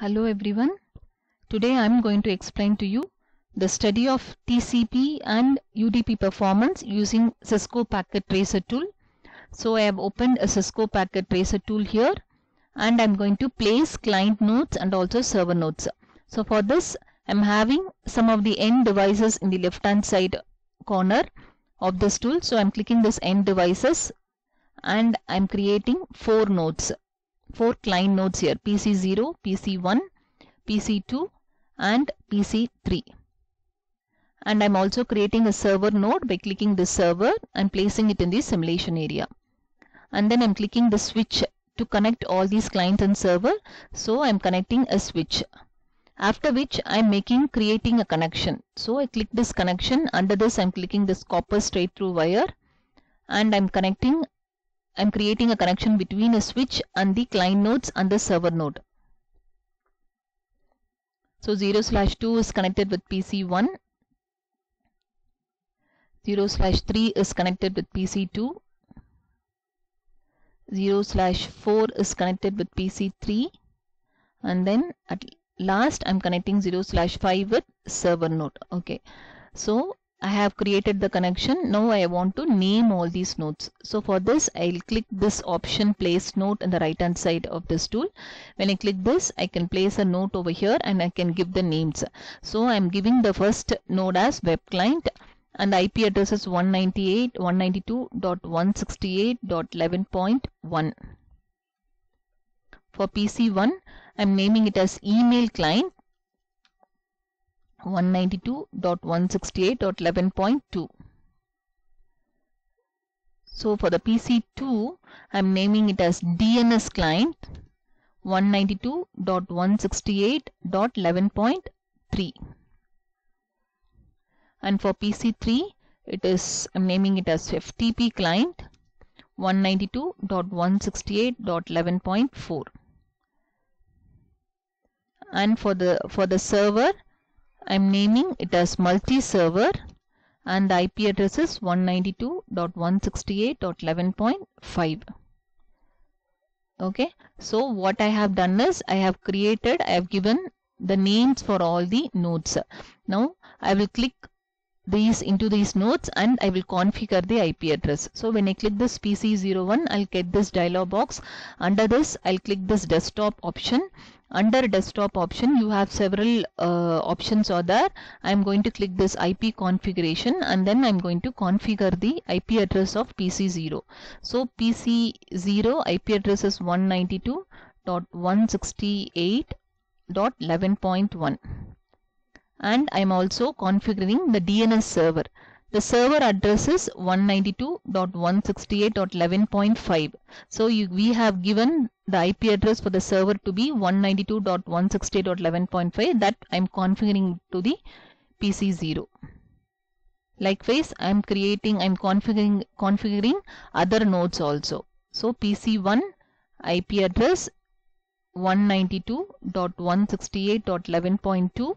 Hello everyone. Today I am going to explain to you the study of TCP and UDP performance using Cisco packet tracer tool. So I have opened a Cisco packet tracer tool here, and I am going to place client nodes and also server nodes. So for this I am having some of the end devices in the left hand side corner of this tool. So I am clicking this end devices and I am creating four nodes. Four client nodes here, PC0, PC1, PC2 and PC3. And I'm also creating a server node by clicking this server and placing it in the simulation area. And then I'm clicking the switch to connect all these clients and server. So I'm connecting a switch. After which I'm creating a connection. So I click this connection. Under this I'm clicking this copper straight through wire. And I'm creating a connection between a switch and the client nodes and the server node. So 0/2 is connected with PC1, 0/3 is connected with PC2, 0/4 is connected with PC3, and then at last I'm connecting 0/5 with server node. Okay, so I have created the connection. Now I want to name all these nodes. So for this I will click this option place node in the right hand side of this tool. When I click this I can place a node over here and I can give the names. So I am giving the first node as web client and the IP address is 198.192.168.11.1. For PC1 I am naming it as email client 192.168.11.2. So for the PC2 I am naming it as DNS client 192.168.11.3, and for PC3 it is I am naming it as FTP client 192.168.11.4, and for the server I am naming it as multi-server and the IP address is 192.168.11.5. Okay, so what I have done is I have given the names for all the nodes. Now I will click these into these nodes and I will configure the IP address. So when I click this PC01 I'll get this dialog box. Under this I'll click this desktop option. Under desktop option you have several options are there. I am going to click this IP configuration and then I am going to configure the IP address of PC0. So PC0 IP address is 192.168.11.1, and I am also configuring the DNS server. The server address is 192.168.11.5. So we have given the IP address for the server to be 192.168.11.5, that I am configuring to the PC0. Likewise, I am configuring other nodes also. So PC1 IP address 192.168.11.2.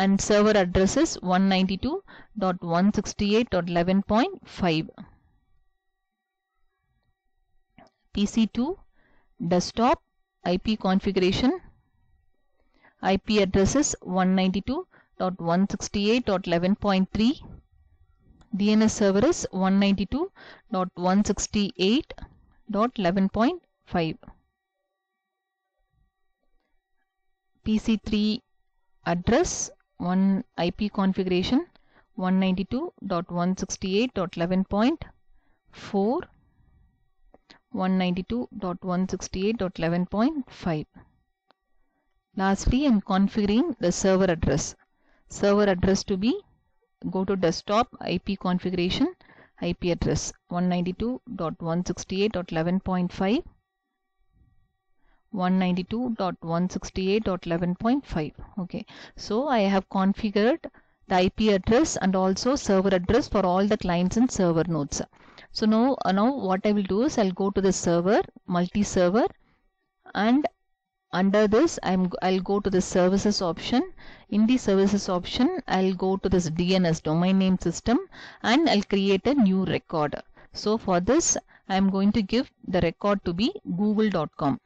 and server address is 192.168.11.5. PC2 desktop IP configuration, IP address is 192.168.11.3, DNS server is 192.168.11.5. PC3 address IP configuration 192.168.11.4, 192.168.11.5. Lastly, I am configuring the server address. Server address to be, go to desktop IP configuration, IP address 192.168.11.5, 192.168.11.5. Okay, so I have configured the IP address and also server address for all the clients and server nodes. So now what I will do is I'll go to the server, multi-server, and under this I'll go to the services option. In the services option I'll go to this DNS, domain name system, and I'll create a new record. So for this I am going to give the record to be Google.com.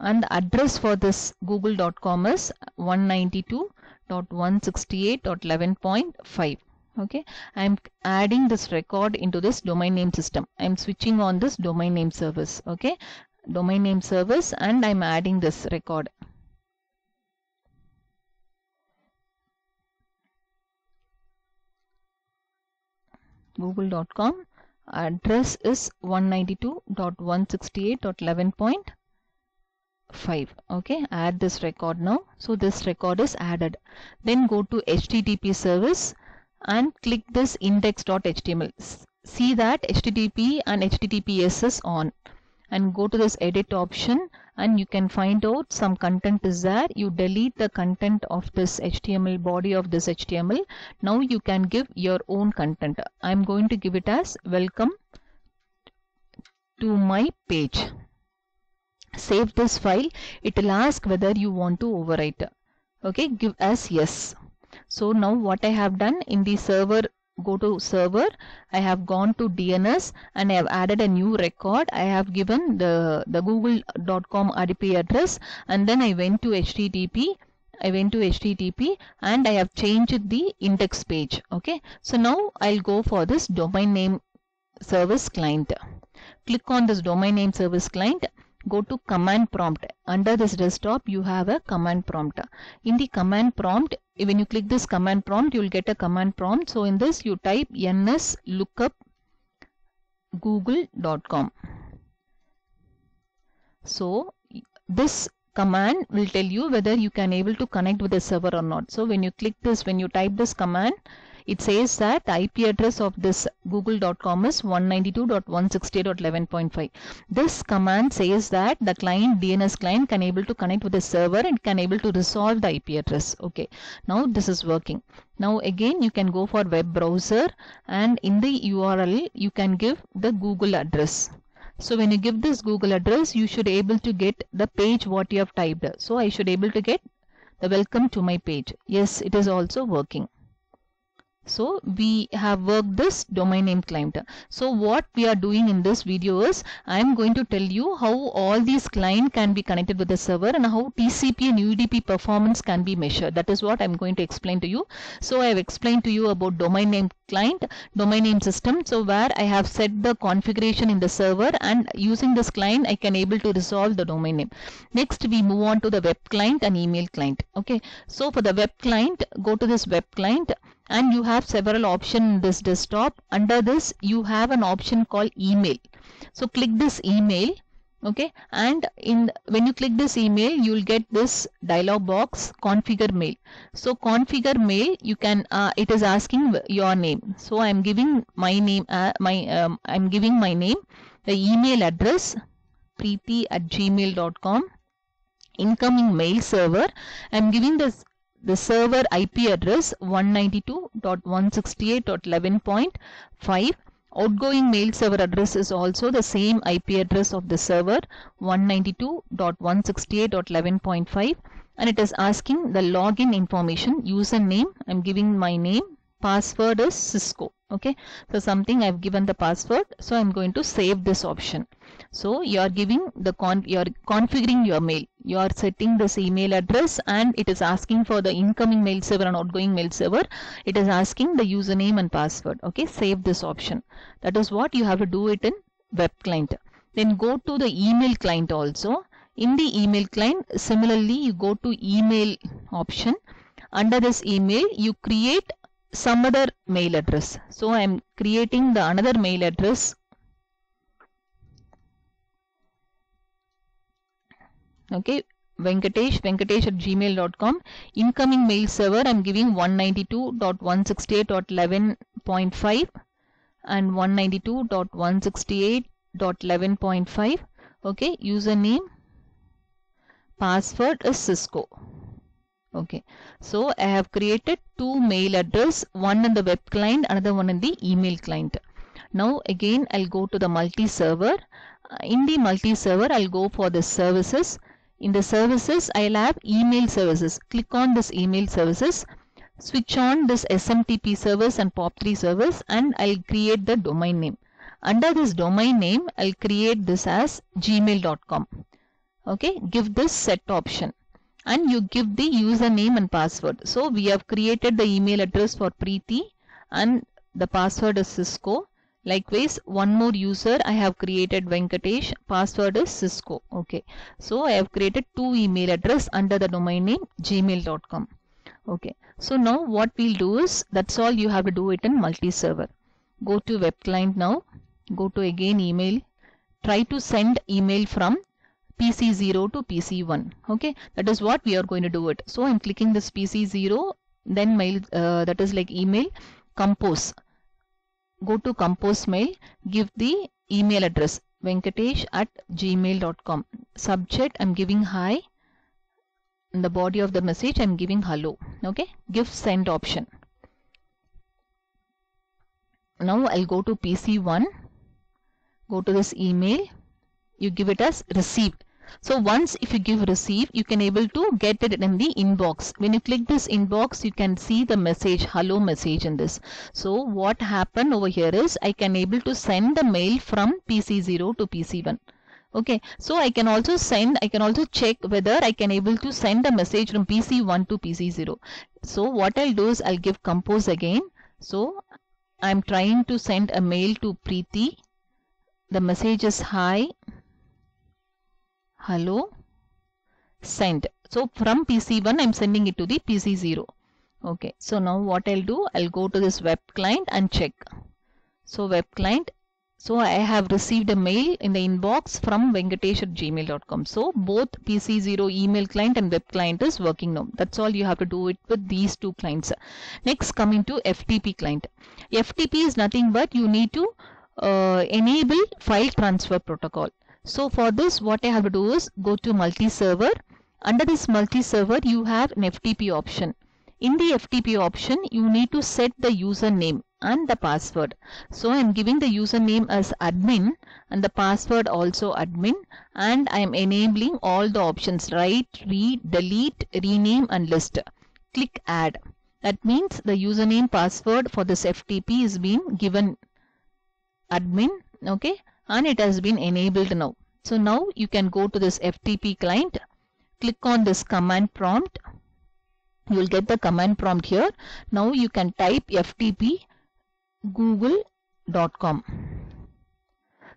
and the address for this Google.com is 192.168.11.5. Okay, I am adding this record into this domain name system. I am switching on this domain name service. Okay, domain name service, and I am adding this record. Google.com address is 192.168.11.5. Okay, add this record now. So this record is added. Then go to HTTP service and click this index.html. See that HTTP and HTTPS is on, and go to this edit option, and you can find out some content is there. You delete the content of this HTML, body of this HTML. Now you can give your own content. I am going to give it as welcome to my page. Save this file. It will ask whether you want to overwrite. Okay, give as yes. So now what I have done in the server, go to server, I have gone to DNS and I have added a new record. I have given the Google.com UDP address, and then I went to HTTP. I went to HTTP and I have changed the index page. Okay, so now I'll go for this domain name service client. Click on this domain name service client. Go to command prompt. Under this desktop you have a command prompt. In the command prompt, when you click this command prompt, you will get a command prompt. So in this you type nslookup google.com. So this command will tell you whether you can able to connect with the server or not. So when you click this, when you type this command, it says that the IP address of this Google.com is 192.168.11.5. This command says that the client, DNS client, can able to connect with the server and can able to resolve the IP address. Okay, now this is working. Now again you can go for web browser, and in the URL you can give the Google address. So when you give this Google address, you should able to get the page what you have typed. So I should able to get the welcome to my page. Yes, it is also working. So we have worked this domain name client. So what we are doing in this video is, I am going to tell you how all these clients can be connected with the server and how TCP and UDP performance can be measured. That is what I am going to explain to you. So I have explained to you about domain name client, domain name system. So where I have set the configuration in the server, and using this client I can able to resolve the domain name. Next we move on to the web client and email client. Okay, so for the web client, go to this web client. And you have several options in this desktop. Under this you have an option called email. So click this email. Okay, and when you click this email, you will get this dialog box, configure mail. So configure mail, you can it is asking your name. So I am giving my name, I am giving my name, the email address preeti@gmail.com, incoming mail server. I am giving this the server IP address 192.168.11.5. outgoing mail server address is also the same IP address of the server, 192.168.11.5, and it is asking the login information, username. I am giving my name, password is Cisco. Okay, so something I have given the password. So I am going to save this option. So you are giving the you are configuring your mail. You are setting this email address, and it is asking for the incoming mail server and outgoing mail server. It is asking the username and password. Okay, save this option. That is what you have to do it in web client. Then go to the email client also. In the email client, similarly you go to email option. Under this email you create some other mail address. So I am creating the another mail address. Okay, venkatesh@gmail.com, incoming mail server I am giving 192.168.11.5 and 192.168.11.5. okay, username, password is Cisco. Okay, so I have created two mail address, one in the web client, another one in the email client. Now again I'll go to the multi-server. In the multi-server I'll go for the services. In the services I'll have email services. Click on this email services, switch on this SMTP service and POP3 service, and I'll create the domain name. Under this domain name I'll create this as gmail.com. Okay, give this set option and you give the username and password. So we have created the email address for Preeti and the password is Cisco. Likewise, one more user I have created, Venkatesh, password is Cisco. Okay, so I have created two email address under the domain name gmail.com. Okay, so now what we'll do is, that's all you have to do it in multi-server. Go to web client now, go to again email, try to send email from PC0 to PC1. Okay, that is what we are going to do it. So I'm clicking this PC0, then mail, that is like email, compose. Go to compose mail, give the email address venkatesh@gmail.com. Subject I'm giving hi. In the body of the message I'm giving hello. Okay, give send option. Now I'll go to PC1, go to this email, you give it as received. So once if you give receive, you can able to get it in the inbox. When you click this inbox, you can see the message, hello message in this. So what happened over here is, I can able to send the mail from PC0 to PC1. Okay, so I can also send, I can also check whether I can able to send the message from PC1 to PC0. So what I'll do is, I'll give compose again. So I'm trying to send a mail to Preeti. The message is hi. Hello, send. So from PC1 I'm sending it to the PC0. Okay, so now what I'll do, I'll go to this web client and check. So web client, so I have received a mail in the inbox from venkatesh@gmail.com. So both PC0 email client and web client is working now. That's all you have to do it with these two clients. Next, coming to FTP client. FTP is nothing but you need to enable file transfer protocol. So for this, what I have to do is go to multi-server. Under this multi-server, you have an FTP option. In the FTP option, you need to set the username and the password. So I am giving the username as admin and the password also admin, and I am enabling all the options: write, read, delete, rename and list. Click add. That means the username password for this FTP is being given admin. Okay, and it has been enabled now. So now you can go to this FTP client, click on this command prompt. You will get the command prompt here. Now you can type FTP Google.com.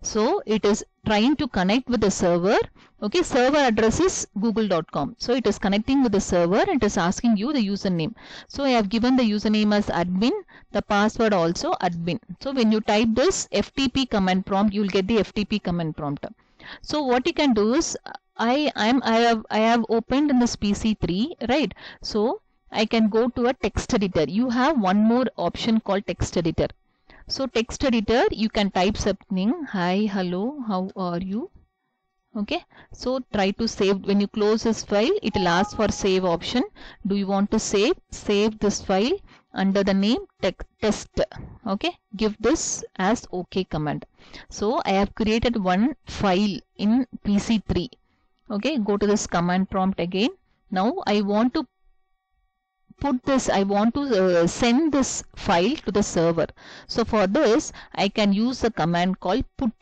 So it is trying to connect with the server. Okay, server address is Google.com. So it is connecting with the server and it is asking you the username. So I have given the username as admin, the password also admin. So when you type this FTP command prompt, you will get the FTP command prompt. So what you can do is, I have opened in this PC3, right? So I can go to a text editor. You have one more option called text editor. So text editor, you can type something, hi, hello, how are you? Okay, so try to save. When you close this file, it will ask for save option. Do you want to save? Save this file under the name test. Okay, give this as OK command. So I have created one file in PC3. Okay, go to this command prompt again. Now I want to put this, I want to send this file to the server. So for this, I can use a command called put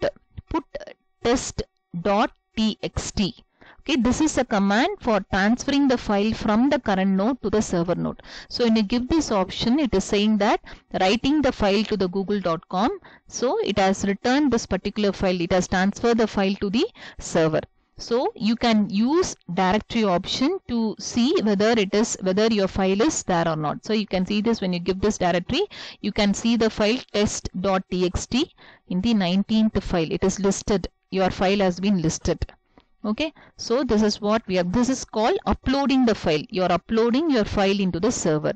test.txt. Okay, this is a command for transferring the file from the current node to the server node. So when you give this option, it is saying that writing the file to the google.com. So it has returned this particular file, it has transferred the file to the server. So you can use directory option to see whether it is, whether your file is there or not. So you can see this when you give this directory, you can see the file test.txt in the 19th file. It is listed. Your file has been listed. Okay. So this is what we have. This is called uploading the file. You are uploading your file into the server.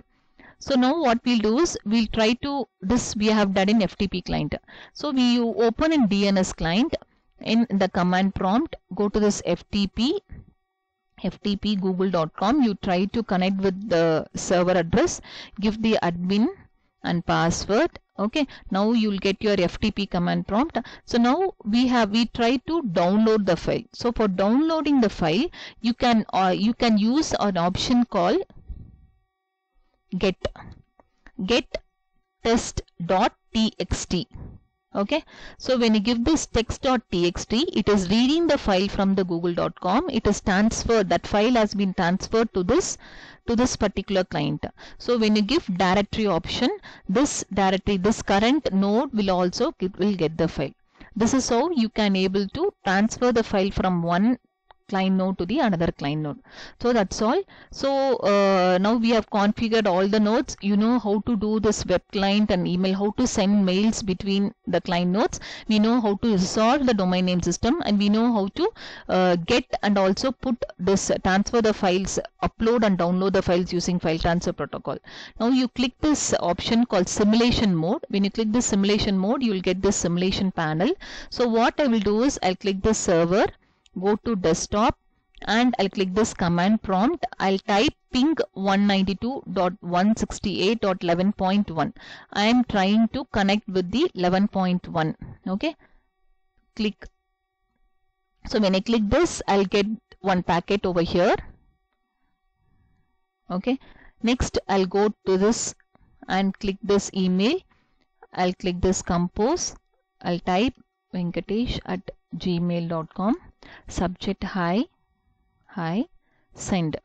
So now what we'll do is, we'll try to, this we have done in FTP client. So we open in DNS client. In the command prompt, go to this FTP google.com. You try to connect with the server address, give the admin and password. Okay, now you'll get your FTP command prompt. So now we try to download the file. So for downloading the file, you can use an option called get test.txt. Okay, so when you give this text.txt, it is reading the file from the Google.com. It is transferred, that file has been transferred to this particular client. So when you give directory option, this directory, this current node will also get the file. This is how you can able to transfer the file from one client node to the another client node. So that's all. So now we have configured all the nodes. You know how to do this web client and email, how to send mails between the client nodes. We know how to resolve the domain name system, and we know how to get and also put this transfer the files, upload and download the files using file transfer protocol. Now you click this option called simulation mode. When you click this simulation mode, you will get this simulation panel. So what I will do is I'll click the server, go to desktop, and I'll click this command prompt. I'll type ping 192.168.11.1. I am trying to connect with the 11.1. Okay, click. So when I click this, I'll get one packet over here. Okay, next I'll go to this and click this email. I'll click this compose. I'll type Venkatesh@gmail.com, subject hi, send.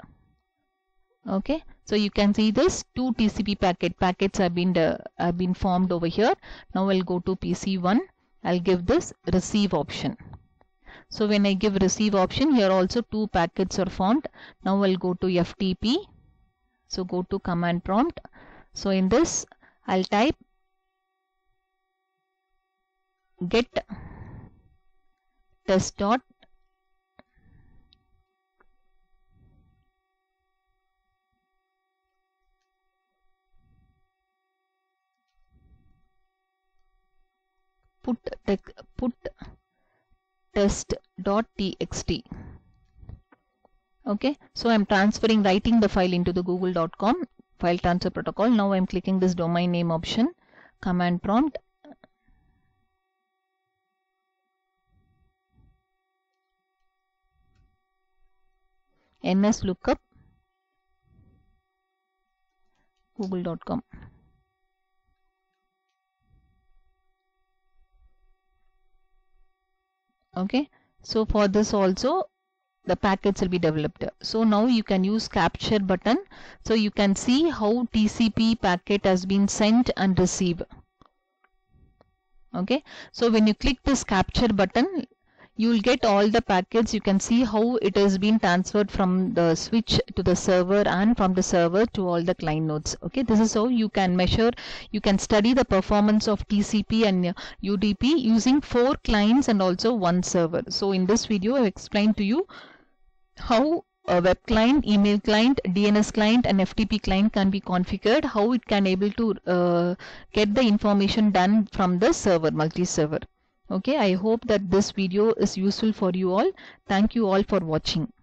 Okay, so you can see this two TCP packets have been formed over here. Now I'll go to PC1. I'll give this receive option. So when I give receive option, here also two packets are formed. Now I'll go to FTP. So go to command prompt. So in this, I'll type get test dot put test.txt. Okay, so I'm writing the file into the Google.com file transfer protocol. Now I'm clicking this domain name option, command prompt. nslookup google.com. Okay, so for this also the packets will be developed. So now you can use capture button, so you can see how TCP packet has been sent and received. Okay, so when you click this capture button, you will get all the packets. You can see how it has been transferred from the switch to the server and from the server to all the client nodes. Okay, this is how you can measure, you can study the performance of TCP and UDP using 4 clients and also 1 server. So in this video, I have explained to you how a web client, email client, DNS client and FTP client can be configured, how it can able to get the information done from the server, multi-server. Okay, I hope that this video is useful for you all. Thank you all for watching.